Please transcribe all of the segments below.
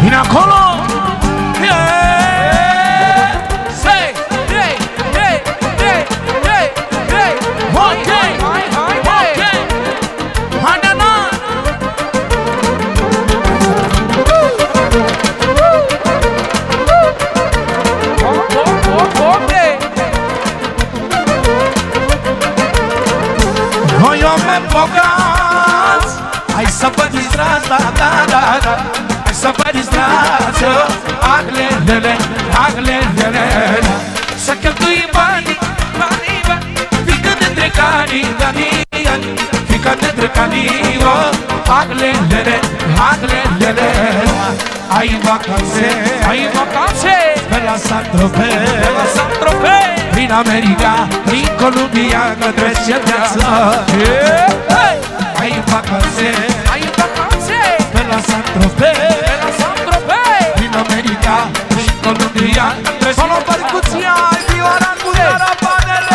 Vine acolo! Noi oameni bogați, hai să vă distrați, da, hai să vă distrați, aglelele, să cheltuim banii, fiecare dintre canii, aglelele, ai vacanțe, pe la Saint-Tropez, prin America, prin Columbia, către ceață. Ai vacanțe, pe la Saint-Tropez, prin America, prin Columbia, către ceață. Solo percuția, ai vioara cu carapanele.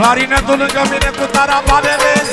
Clarinetul lângă mine cu tarabanele.